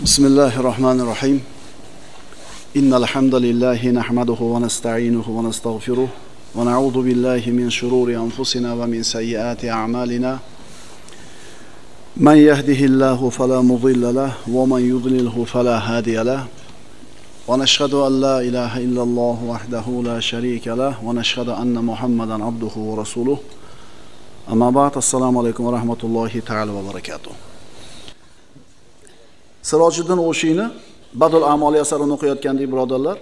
Bismillahirrahmanirrahim. İnnel hamdelellahi nahmeduhu ve nestainuhu ve nestağfiruhu ve na'udzu billahi min şururi enfusina ve min seyyiati a'malina. Men yehdihillahu fela mudille leh ve men yudlilhu fela hadiye leh. Ve neşhedü en la ilahe illallah vahdehu la şerike leh ve neşhedü enne Muhammeden abduhu ve resuluhu. Ama ba'd, assalamu aleyküm ve rahmetullahi teala ve berekatuhu. Sirojiddin O'shiyni Badul Amoli asarini o'qiyotgandek birodarlar,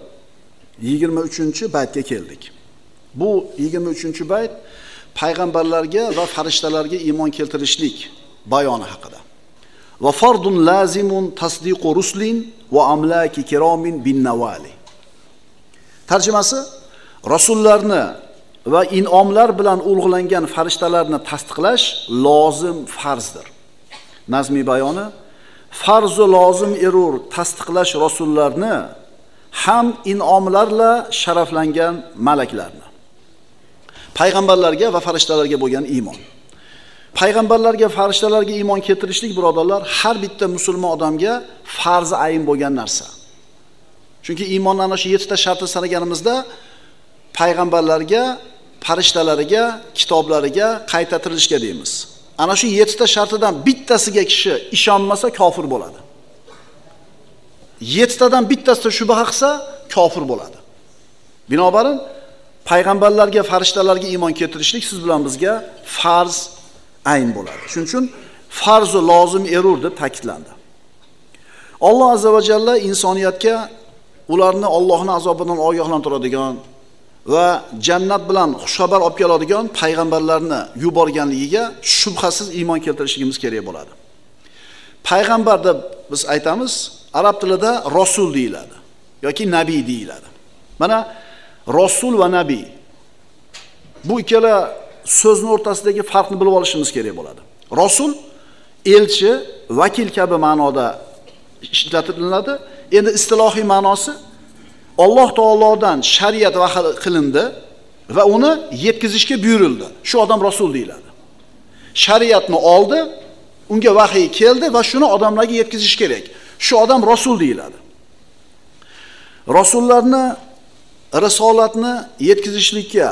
23-baytga keldik. Bu 23-bayt payg'ambarlarga va farishtalarga iymon keltirishlik bayoni haqida. Va fardun lazimun tasdiqu rusulin va amlaki kiromin bin nawali. Tarjimasi: rasullarni va inomlar bilan ulug'langan farishtalarni tasdiqlash lozim farzdir. Nazmiy bayoni: farzu lozim erur tasdiqlash rasullarni ham inomlarla sharaflangan malaklarni. Payg'ambarlarga va farishtalarga bo'lgan iymon. Payg'ambarlarga, farishtalarga iymon keltirishlik birodarlar har bitta musulmon odamga farzi ayin bo'lgan narsa. Chunki iymonning ana shu 7 ta sharti sanaganimizda payg'ambarlarga, farishtalariga, kitoblariga, qayta tirilishga deymiz. Ana shu 7 ta shartidan bittasiga kishi ishonmasa kofir bo'ladi. 7 tadan bittasida shubha qilsa kofir bo'ladi. Binobarin payg'ambarlarga, farishtalarga iymon keltirishlik siz bilan bizga farz ayn bo'ladi. Shuning uchun farzu lozim erur deb ta'kidlandi. Alloh azza va jalla insoniyatga ularni Allohning azobidan ogohlantiradigan va jannat bilan xushxabar olib keladigan payg'ambarlarni yuborganligiga shubhasiz iymon keltirishimiz kerak bo'ladi. Payg'ambar deb biz aytamiz, arab tilida rasul deyiladi yoki nabiy deyiladi. Mana rasul va nabiy, bu ikkala so'zning o'rtasidagi farqni bilib olishimiz kerak bo'ladi. Rasul elchi, vakil kabi ma'noda ishlatiladi. Endi istilohiy ma'nosi Alloh taolodan shariat vahiy qilindi va uni yetkazishga buyurildi. Shu odam rasul deyiladi. Shariatni oldi, unga vahiy keldi va shuni odamlarga yetkazish kerak. Shu odam rasul deyiladi. Rasullarni risolatni yetkazishlikka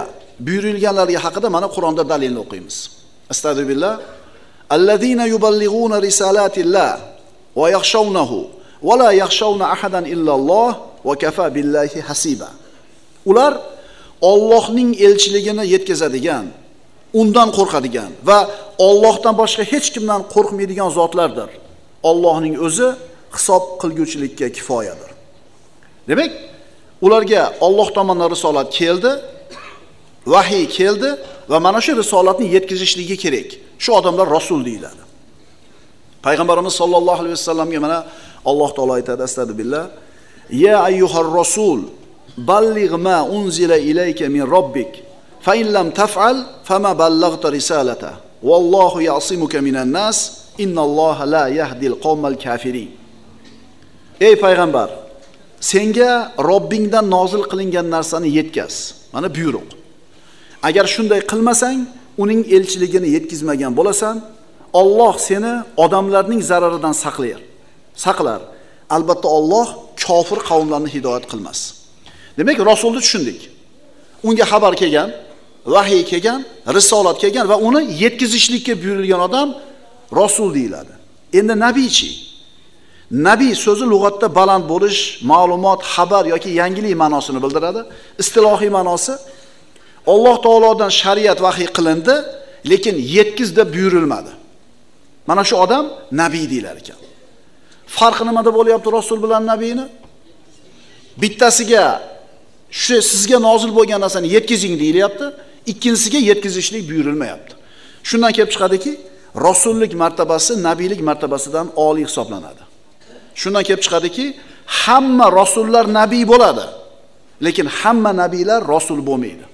buyurilganlari haqida mana Qur'onda dalilni o'qiymiz. Astagfirullah. Allazina yuballighuna risalatillah va yakhshawnahu va la yakhshawna ahadan illalloh. Wa kafa billahi hasiba. Ular Allohning elchiligini yetkazadigan, undan qo'rqadigan va Allohdan boshqa hech kimdan qo'rqmaydigan zotlardir. Allohning o'zi hisob qilguvchilikka kifoyadir. Demak, ularga Alloh tomonidan risolat keldi, vahiy keldi va mana shu risolatni yetkazishligi kerak. Shu odamlar rasul deyiladi. Payg'ambarimiz sollallohu alayhi vasallamga mana Alloh taolo aytadi, astagfirullah. Ya ayyuhar rasul balligh ma unzila ilayka min rabbik fa in lam taf'al fama ballaghta risalata wallahu ya'simuka minan nas innalloha la yahdil qawmal kafirin. Ey payg'ambar, senga Robbingdan nozil qilingan narsani yetkaz, mana buyruq. Agar shunday qilmasang uning elchiligini yetkazmagan bo'lasan, Alloh seni odamlarning zararidan saqlar. Albatta Alloh kofir qavmlarni hidoyat qilmas. Demak, rasulni tushundik. Unga xabar kelgan, vahiy kelgan, risolat kelgan va uni yetkazishlikka buyurilgan odam rasul deyiladi. Endi nabiychi. Nabiy so'zi lug'atda baland bo'lish, ma'lumot, xabar yoki yangilik ma'nosini bildiradi. Istilohiy ma'nosi Alloh taolodan shariat vahiy qilindi, lekin yetkiz deb buyurilmadi. Mana shu odam nabiy deyilar ekan. Farqi nimada bo'lyapti rasul bilan nabiyni? Bittasiga shu sizga nozil bo'lgan narsani yetkazing deyilyapti, ikkinchisiga yetkazishlik buyurilmayapti. Shundan kelib chiqadiki, rasullik martabasi nabiylik martabasidan oliy hisoblanadi. Shundan kelib chiqadiki, hamma rasullar nabiy bo'ladi, lekin hamma nabiylar rasul bo'lmaydi.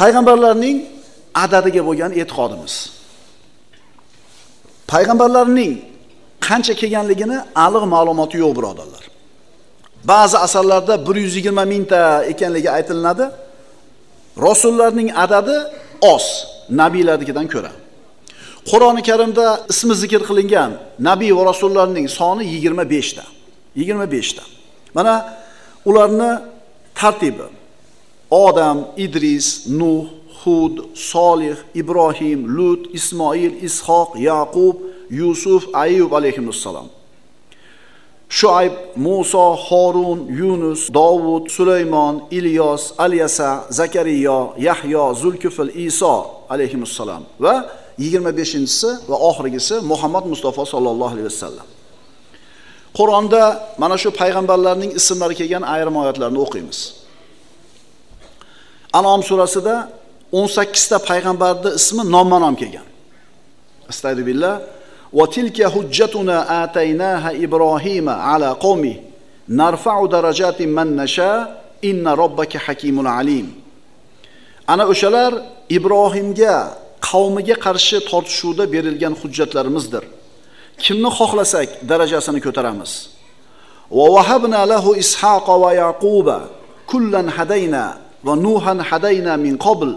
Payg'ambarlarning adadiga bo'lgan e'tiqodimiz. Payg'ambarlarning qancha kelganligini aniq ma'lumoti yo'q birodarlar. Ba'zi asarlarda 120 mingta ekanligi aytiladi. Rasullarning adadi oz, nabiylarnikidan ko'ra. Kur'on-i Karimda ismi zikr qilingan nabiy va rasullarning soni 25 ta. 25 ta. Mana ularni tartibi: Odam, Idris, Nuh, Hud, Solih, Ibrohim, Lut, Ismoil, Ishoq, Yaqub, Yusuf, Ayyub alayhissalom. Şuayb, Musa, Harun, Yunus, Davud, Süleyman, İlyas, Alyasa, Zakariya, Yahya, Zulkifl, İsa aleyhisselam ve 25.si ve ahirgisi Muhammed Mustafa sallallahu aleyhi ve sellem. Kur'an'da mana şu peygamberlerinin isimleri kelgan ayrim oyatlarini o'qiymiz. An'am surasida 18 ta peygamberda ismi nomma-nom kelgan. Astagfirullah billah. وَتِلْكَ حُجَّتُنَا آتَيْنَاهَا إِبْرَاهِيمَ عَلَى قَوْمِهِ نَرْفَعُ دَرَجَاتٍ مَنْ نَشَاءُ إِنَّ رَبَّكَ حَكِيمٌ عَلِيمٌ. Ana o'shalar Ibrohimga, qavmiga qarshi tortishuvda berilgan hujjatlarimizdir. Kimni xohlasak darajasini ko'taramiz. وَوَهَبْنَا لَهُ إِسْحَاقَ وَيَعْقُوبَ كُلًّا هَدَيْنَا وَنُوحًا هَدَيْنَا مِنْ قَبْلُ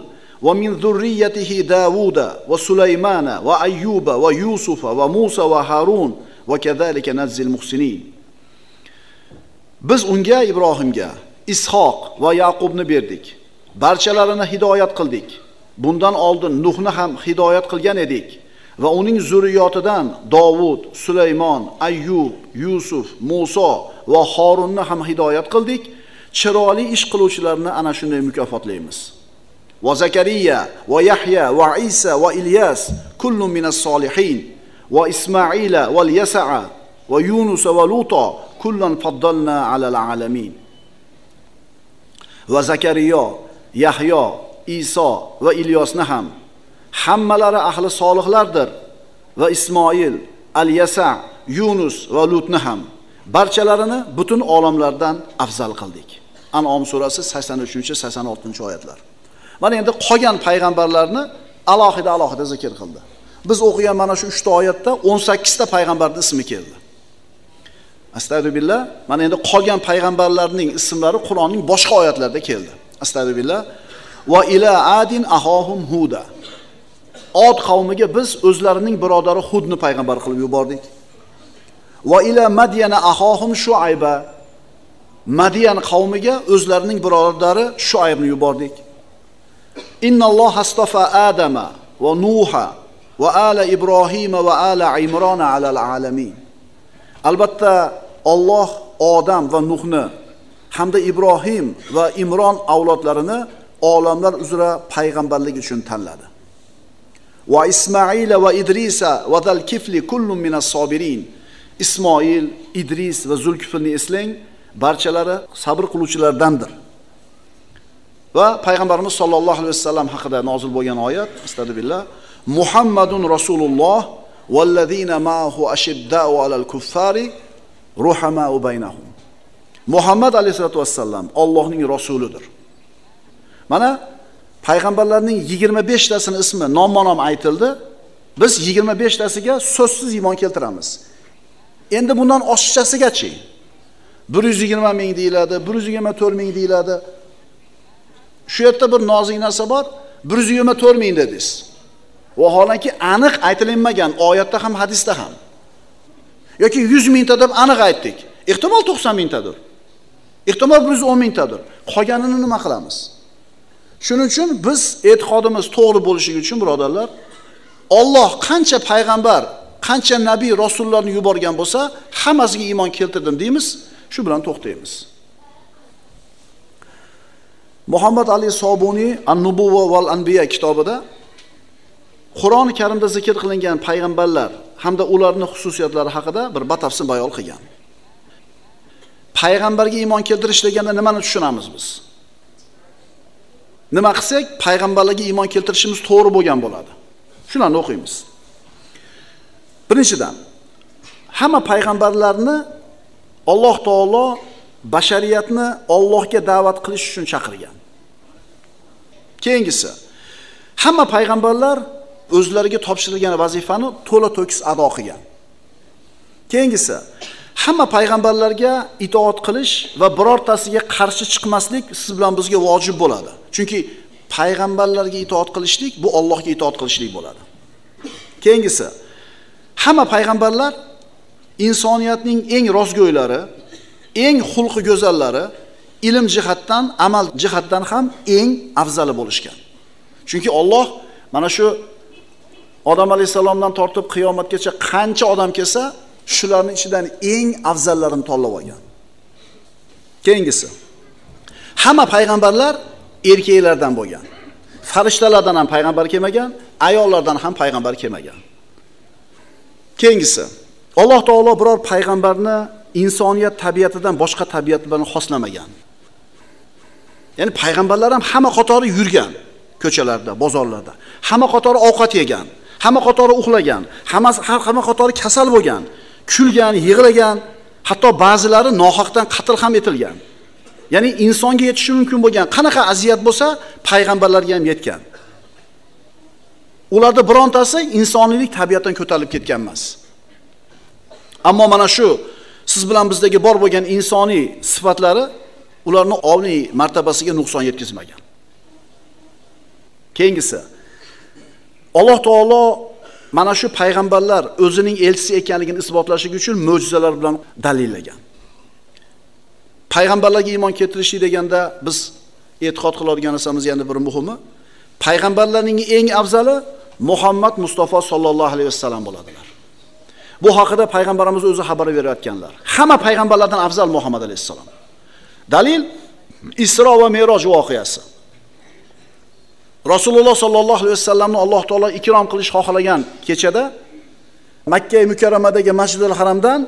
وَمِنْ ذُرِّيَّتِهِ دَاوُودَ وَسُلَيْمَانَ وَأَيُّوبَ وَيُوسُفَ وَمُوسَى وَهَارُونَ وَكَذَلِكَ نَجْزِي الْمُحْسِنِينَ. Biz unga Ibrohimga, Ishoq va Yaqubni berdik. Barchalarini hidoyat qildik. Bundan oldin Nuhni ham hidoyat qilgan edik va uning zurriyotidan Davud, Sulaymon, Ayyub, Yusuf, Musa va Harunni ham hidoyat qildik. Chiroyli ish qiluvchilarni ana shunday mukofotlaymiz. Ve Zekeriya, ve Yahya, ve İsa, ve İlyas, kullun minas-salihin, ve İsmaila, ve Yes'a, ve Yunus, ve Luta, kullan faddalna alal-alamin. Ve Zekeriya, Yahya, İsa ve İlyas neham, hammalari ahli salihlardir, ve İsmail, Al-Yes'a, Yunus ve Lut neham, barchalarini bütün olamlardan afzal qildik. An'am surasi 83-86 oyatlar. Mana endi qolgan payg'ambarlarni alohida zikr qildi. Biz o'qigan mana shu 3 ta oyatda 18 ta payg'ambarning ismi keldi. Astagfirullah. Mana endi qolgan payg'ambarlarning ismlari Qur'onning boshqa oyatlarida keldi. Astagfirullah. Va ila adin ahahum huda. Od qavmiga biz o'zlarining birodari Hudni payg'ambar qilib yubordik. Va ila madyana ahahum Shuayba. Madyan qavmiga o'zlarining birodari Shuaybni yubordik. إن الله اصطفى آدم ونوح وآل إبراهيم وآل عمران على العالمين. Albatta Alloh Odam va Nuhni hamda Ibrohim va Imron avlodlarini olamlar uzra payg'ambarlik uchun tanladi. Va Ismoil va Idrisa va Zulkifli kullun minas-sobirin. Ismoil, Idris va Zulkiflni eslang, barchalari sabr qiluvchilardandir. Ve Peygamberimiz sallallahu aleyhi ve sellem hakkında nazil bo'lgan oyat, astagfirullah, Muhammedun Rasulullah vellezina ma'ahu ashidda'u alal kuffari ruhama'u baynahum. Muhammed aleyhissalatu vesselam Allohning rasuludur. Mana peygamberlerinin 25 tasini ismi nomma-nom aytildi. Biz 25 tasiga so'zsiz iymon keltiramiz. Endi bundan oshiqchasigacha 120 ming deyiladi, 124 ming deyiladi. Shu yerda bir nozik narsa bor, 124 ming dedingiz. Vaholanki aniq aytilmagan, oyatda ham, hadisda ham. Yoki 100 mingta deb aniq aytdik. Ehtimol 90 mingtadir. Ehtimol 110 mingtadir. Qolganini nima qilamiz? Shuning uchun biz e'tiqodimiz to'g'ri bo'lishi uchun birodarlar, Alloh qancha payg'ambar, qancha nabiy, rasullarni yuborgan bo'lsa, hammasiga iymon keltirdim deymiz, shu bilan to'xtaymiz. Muhammed Ali Sabuni An-Nubuva ve Anbiya kitabida Qur'oni Karimda zikr qilingan payg'ambarlar hamda ularning xususiyatlari haqida bir batafsil bayon qilgan. Payg'ambarga iymon keltirish deganda nimani tushunamiz biz? Nima qilsak payg'ambarlarga iymon keltirishimiz to'g'ri bo'lgan bo'ladi. Shundan o'qiymiz. Birinchidan, hamma payg'ambarlarni Alloh taolo bashariyatni Allohga da'vat qilish uchun chaqirgan. Keyingisi, hamma payg'ambarlar o'zlariga topshirilgan vazifani to'la-to'kis ado qilgan. Keyingisi, hamma payg'ambarlarga itoat qilish va birortasiga qarshi chiqmaslik siz bilan bizga vojib bo'ladi. Chunki payg'ambarlarga itoat qilishlik bu Allohga itoat qilishlik bo'ladi. Keyingisi, hamma payg'ambarlar insoniyatning eng rostgo'ylari, eng xulqi go'zallari, ilm jihatdan, amal jihatdan ham eng afzali bo'lishgan. Chunki Alloh mana shu Odam alayhisalomdan tortib qiyomatgacha qancha odam kelsa, shularning ichidan eng afzallarini tanlab olgan. Keyingisi, hamma payg'ambarlar erkaklardan bo'lgan. Farishtalardan ham payg'ambar kelmagan, ayollardan ham payg'ambar kelmagan. Keyingisi, Alloh taolo biror payg'ambarni insoniyat tabiatidan boshqa tabiat bilan xoslamagan. Ya'ni payg'ambarlar ham hamma qatori yurgan ko'chalarda, bozorlarda. Hamma qatori ovqat yegan, hamma qatori uxlagan, hamma qatori kasal bo'lgan, kulgan, yig'lagan, hatto ba'zilari nohaqdan qatl ham etilgan. Ya'ni insonga yetishi mumkin bo'lgan qanaqa aziyat bo'lsa, payg'ambarlarga ham yetgan. Ularda birontasi insoniylik tabiatdan ko'tarilib ketgan emas. Ammo mana shu siz bilan bizdagi bor bo'lgan insoniy sifatlari ularni oliy martabasiga nuqson yetkazmagan. Keyingisi, Alloh taolo mana shu payg'ambarlar o'zining elchisi ekanligini isbotlashi uchun mo'jizalar bilan dalillagan. Payg'ambarlarga iymon keltirish deganda biz e'tiqod qiladigan narsamiz yana bir muhimi, payg'ambarlarning eng afzali Muhammad Mustafa sallallohu alayhi vasallam bo'ladilar. Bu haqida payg'ambarimiz o'zi xabar berayotganlar. Hamma payg'ambarlardan afzal Muhammad alayhissalom. Dalil Isro va Meroj voqeasi. Rasululloh sallallohu alayhi vasallamni Alloh taolo ikrom qilish xohlagan kechada Makka mukarramadagi Masjidul Haramdan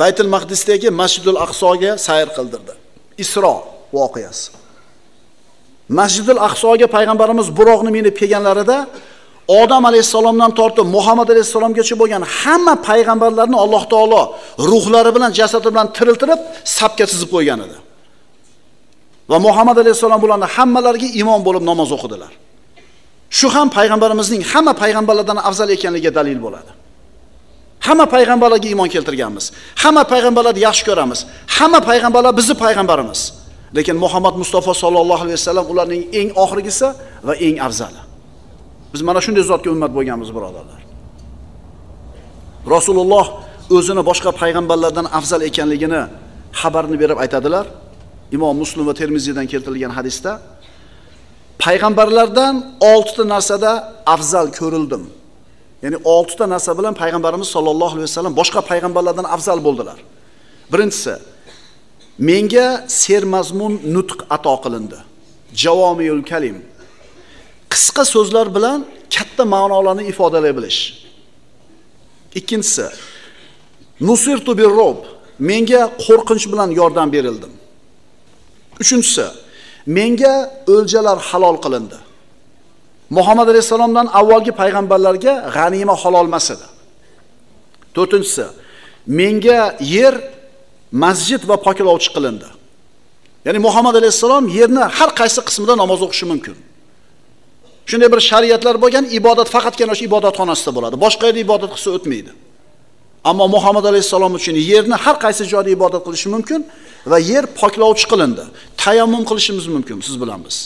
Baytul Maqdisdagi Masjidul Aqsoga sayr qildirdi. Isro voqeasi. Masjidul Aqsoga payg'ambarimiz buroqni minib kelganlarida Odam alayhisalomdan tortib Muhammad alayhisalomgacha bo'lgan hamma payg'ambarlarni Alloh taolo ruhlari bilan, jasadi bilan tiriltirib, safga tizib qo'ygan edi. Va Muhammad alayhisalom ularni hammalariga imom bo'lib namoz o'qidilar. Shu ham payg'ambarimizning hamma payg'ambarlardan afzal ekanligiga dalil bo'ladi. Hamma payg'ambarlarga iymon keltirganmiz. Hamma payg'ambarlarni yaxshi ko'ramiz. Hamma payg'ambarlar bizning payg'ambarimiz. Lekin Muhammad Mustafa sallallohu alayhi vasallam ularning eng oxirgisi va eng afzali. Biz mana shunday zotga ummat bo'lganmiz, birodarlar. Rasululloh o'zini boshqa payg'ambarlardan afzal ekanligini xabarini berib aytadilar. Imom Muslim va Termiziydan keltirilgan hadisda payg'ambarlardan 6 ta narsada afzal ko'rildim. Ya'ni 6 ta narsa bilan payg'ambarimiz sollallohu alayhi vasallam boshqa payg'ambarlardan afzal bo'ldilar. Birinchisi, menga sermazmun nutq ato qilindi. Javomiyul kalim. Qisqa so'zlar bilan katta ma'nolarni ifodalay bilish. Ikkinchisi, nusirtu birrob. Menga qo'rqinch bilan yordam berildim. Uchinchisi, menga o'ljalar halol qilindi. Muhammad alayhisalomdan avvalgi payg'ambarlarga g'anima halol emas edi. To'rtinchisi, menga yer masjid va poklovchi qilindi. Ya'ni Muhammad alayhisalom yerni har qaysi qismida namoz o'qishi mumkin. Shunday bir shariatlar bo'lgan, ibodat faqatgina o'sha ibodatxonasida bo'ladi. Boshqa yerda ibodat qilsa o'tmaydi. Ammo Muhammad alayhisalom uchun yerni har qaysi joyda ibodat qilish mumkin va yer poklovchi qilindi. Tayammum qilishimiz mumkin siz bilan biz.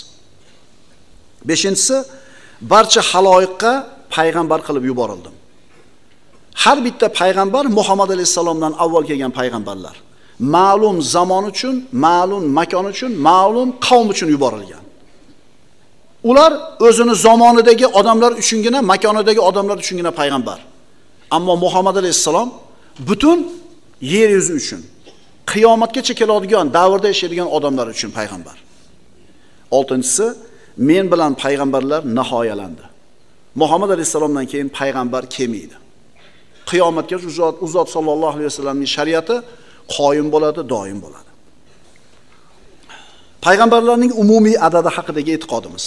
5-inchisi, barcha haloyiqqa payg'ambar qilib yuborildim. Har bitta payg'ambar Muhammad alayhisalomdan avval kelgan payg'ambarlar. Ma'lum zamon uchun, ma'lum makon uchun, ma'lum qavm uchun yuborilgan. Ular o'zini zamonidagi odamlar uchungina, makonidagi odamlar uchungina payg'ambar. Ammo Muhammad alayhisalom butun yer yuzi uchun, qiyomatgacha keladigan davrda yashaydigan odamlar uchun payg'ambar. 6-inchisi, men bilan payg'ambarlar nihoyalandi. Muhammad alayhisalomdan keyin payg'ambar kelmaydi. Qiyomatgacha uzot sallallohu alayhi vasallamning shariati qoyim bo'ladi, doim bo'ladi. Payg'ambarlarning umumiy adadi haqidagi e'tiqodimiz.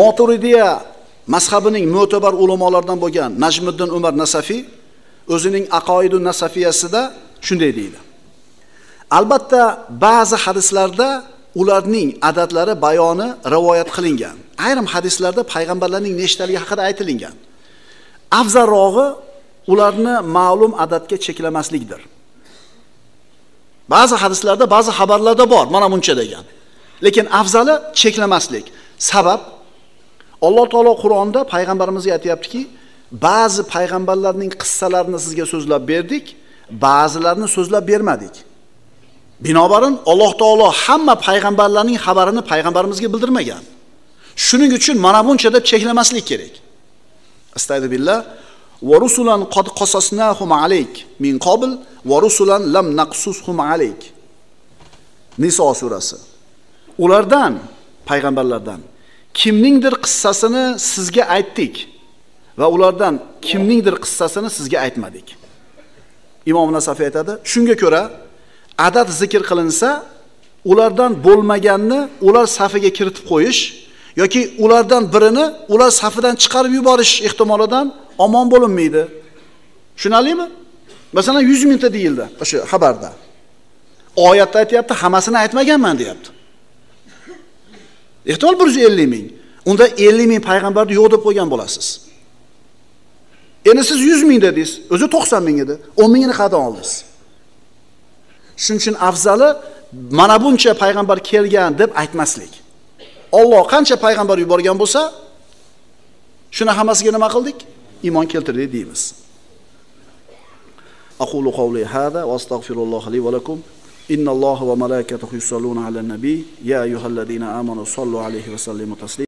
Maturidiya mazhabining mo'tabar ulamolaridan bo'lgan Najmuddin Umar Nasafiy o'zining Aqoidu Nasafiyasida shunday deydi. Albatta, ba'zi hadislarda ularning adatlari bayoni rivoyat qilingan. Ayrim hadislarda payg'ambarlarning nechtaligi haqida aytilingan. Afzalrog'i ularni ma'lum adatga cheklamaslikdir. Ba'zi hadislarda, ba'zi xabarlarda bor, mana buncha degan. Lekin afzali cheklamaslik. Sabab Alloh taolo Qur'onda payg'ambarimizga aytayaptiki, bazı peygamberlerinin kıssalarını sizge sözler verdik, bazılarını sözler vermedik. Binobarin Allah Teala hamma peygamberlerinin haberini peygamberimizge bildirmegen. Şunun için mana buncha deb cheklanmaslik gerek. Estaizu billah. Ve rusulan qad qasasnahum aleyk min qabl ve rusulan lam naqsushum aleyk. Nisa surasi. Ulardan, peygamberlerden kimningdir kıssasını sizge aytdik ve ulardan kimningdir kıssasını sizge aytmadik. İmom Nasafiy aytadi. Shunga ko'ra adat zikr qilinsa, ulardan bo'lmaganni ular safiga kiritib qo'yish yoki ulardan birini ular safidan çıkarıp yuborish ihtimolidan omon bo'linmaydi. Tushunarlimi? Mesela 100 mingta deyildi o'sha xabarda. Oyatda aytayapti, hammasini aytmaganman deyapti. Ehtimol 150 ming. Unda 50 ming peygamberni yo'q deb qo'ygan bo'lasiz. Endi siz 100 ming dedingiz, o'zi 90 ming edi. 10 mingini qaydan oldingiz? Shuning uchun afzali mana buncha peygamber kelgan deb aytmaslik. Allah qancha payg'ambar yuborgan bo'lsa, shuni hammasiga nima qildik? İman keltirdik deymiz. Aqulu qawli hada va astagfirulloha li va lakum. Innalloha va malaikatahu yusalluna alan nabiy. Ya ayyuhallazina amanu sallu alayhi va sallimu taslima.